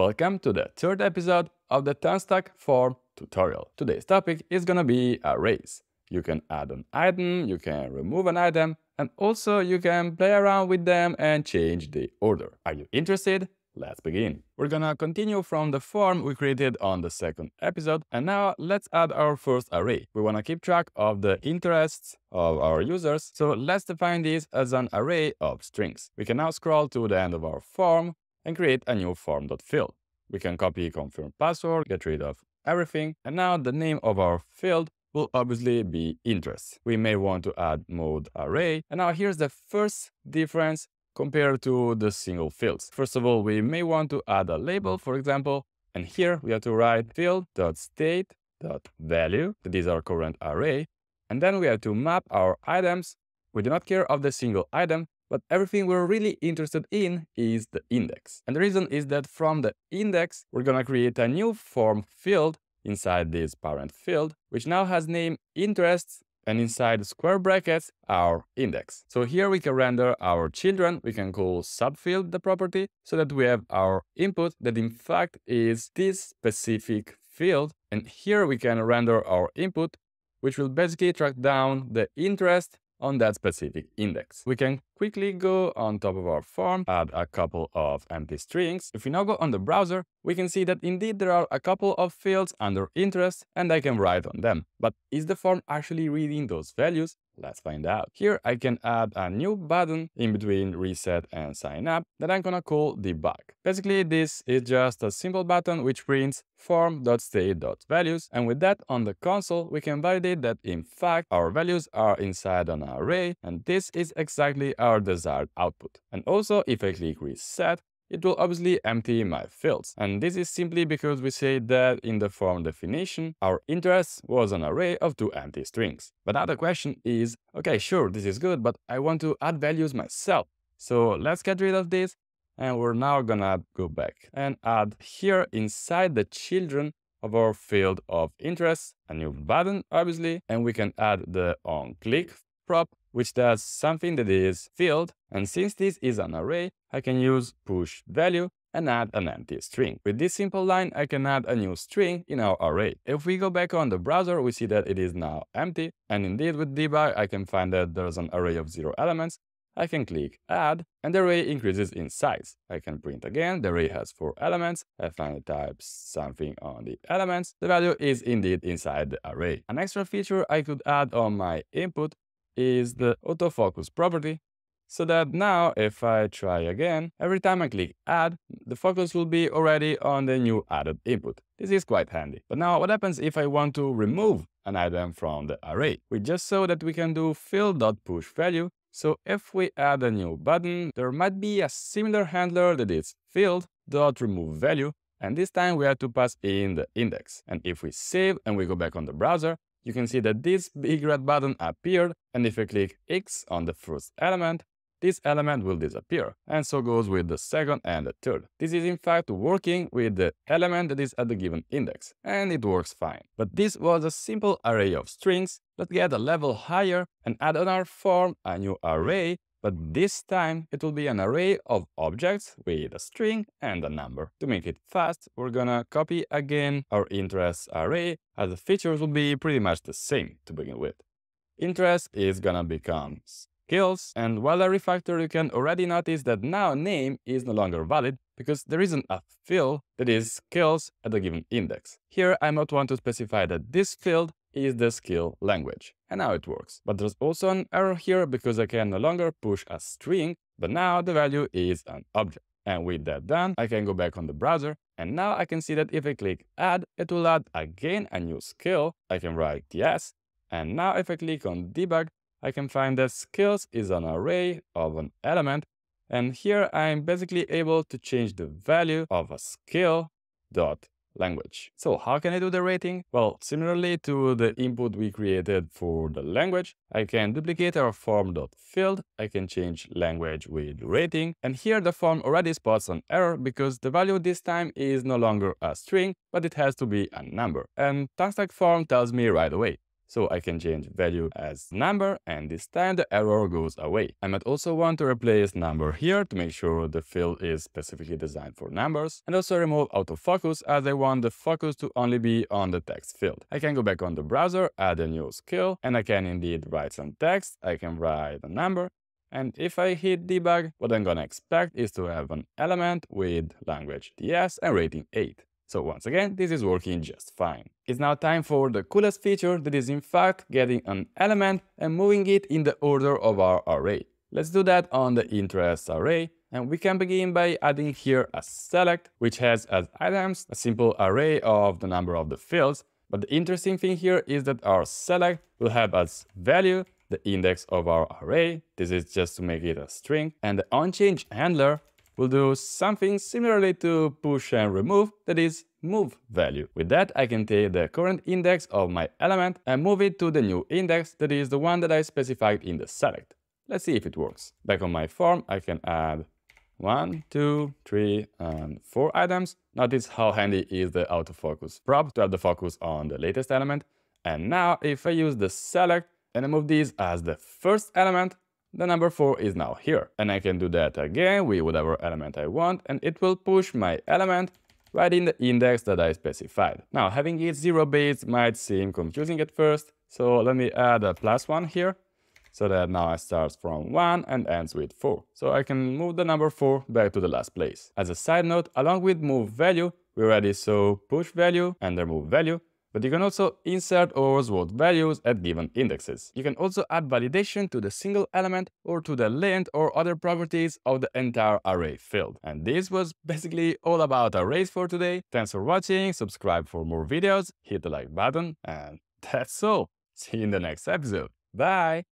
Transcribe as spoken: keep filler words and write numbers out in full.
Welcome to the third episode of the TanStack Form tutorial. Today's topic is gonna be arrays. You can add an item, you can remove an item, and also you can play around with them and change the order. Are you interested? Let's begin. We're gonna continue from the form we created on the second episode, and now let's add our first array. We wanna keep track of the interests of our users, so let's define this as an array of strings. We can now scroll to the end of our form and create a new form.field. We can copy confirm password, get rid of everything, and now the name of our field will obviously be interest. We may want to add mode array, and now here's the first difference compared to the single fields. First of all, we may want to add a label, for example, and here we have to write field.state.value, this is our current array, and then we have to map our items. We do not care of the single item, but everything we're really interested in is the index. And the reason is that from the index, we're gonna create a new form field inside this parent field, which now has name interests, and inside square brackets, our index. So here we can render our children, we can call subfield the property, so that we have our input that in fact is this specific field. And here we can render our input, which will basically track down the interest on that specific index. We can quickly go on top of our form, add a couple of empty strings. If we now go on the browser, we can see that indeed there are a couple of fields under interest and I can write on them. But is the form actually reading those values? Let's find out. Here I can add a new button in between reset and sign up that I'm gonna call debug. Basically, this is just a simple button which prints form.state.values, and with that on the console we can validate that in fact our values are inside an array and this is exactly our desired output. And also if I click reset, it will obviously empty my fields. And this is simply because we say that in the form definition, our interest was an array of two empty strings. But now the question is, okay, sure, this is good, but I want to add values myself. So let's get rid of this. And we're now gonna go back and add here inside the children of our field of interest, a new button, obviously, and we can add the onClick prop, which does something that is filled, and since this is an array, I can use push value and add an empty string. With this simple line, I can add a new string in our array. If we go back on the browser, we see that it is now empty, and indeed with debug, I can find that there's an array of zero elements. I can click add, and the array increases in size. I can print again, the array has four elements, I finally type something on the elements, the value is indeed inside the array. An extra feature I could add on my input is the autofocus property, so that now if I try again, every time I click add, the focus will be already on the new added input. This is quite handy. But now what happens if I want to remove an item from the array? We just saw that we can do field.pushValue, so if we add a new button, there might be a similar handler that is field.removeValue, and this time we have to pass in the index. And if we save and we go back on the browser, you can see that this big red button appeared, and if I click X on the first element, this element will disappear, and so goes with the second and the third. This is in fact working with the element that is at the given index, and it works fine. But this was a simple array of strings. Let's get a level higher and add on our form a new array, but this time it will be an array of objects with a string and a number. To make it fast, we're gonna copy again our interest array, as the features will be pretty much the same to begin with. Interest is gonna become skills, and while I refactor, you can already notice that now name is no longer valid, because there isn't a field that is skills at a given index. Here I might want to specify that this field is the skill language, and now it works. But there's also an error here because I can no longer push a string, but now the value is an object. And with that done, I can go back on the browser, and now I can see that if I click add, it will add again a new skill. I can write yes, and now if I click on debug, I can find that skills is an array of an element, and here I'm basically able to change the value of a skill dot language. So how can I do the rating? Well, similarly to the input we created for the language, I can duplicate our form.field, I can change language with rating, and here the form already spots an error because the value this time is no longer a string, but it has to be a number. And TanStack Form tells me right away. So I can change value as number, and this time the error goes away. I might also want to replace number here to make sure the field is specifically designed for numbers, and also remove autofocus as I want the focus to only be on the text field. I can go back on the browser, add a new skill, and I can indeed write some text. I can write a number. And if I hit debug, what I'm gonna expect is to have an element with language D S and rating eight. So once again, this is working just fine. It's now time for the coolest feature, that is in fact getting an element and moving it in the order of our array. Let's do that on the interest array, and we can begin by adding here a select, which has as items a simple array of the number of the fields. But the interesting thing here is that our select will have as value the index of our array. This is just to make it a string, and the onChange handler will do something similarly to push and remove, that is move value. With that, I can take the current index of my element and move it to the new index, that is the one that I specified in the select. Let's see if it works. Back on my form, I can add one, two, three, and four items. Notice how handy is the autofocus prop to have the focus on the latest element. And now if I use the select, and I move these as the first element, the number four is now here. And I can do that again with whatever element I want, and it will push my element right in the index that I specified. Now, having it zero-based might seem confusing at first, so let me add a plus one here, so that now it starts from one and ends with four. So I can move the number four back to the last place. As a side note, along with move value, we already saw push value and remove value, but you can also insert or sort values at given indexes. You can also add validation to the single element or to the length or other properties of the entire array field. And this was basically all about arrays for today. Thanks for watching, subscribe for more videos, hit the like button, and that's all. See you in the next episode. Bye!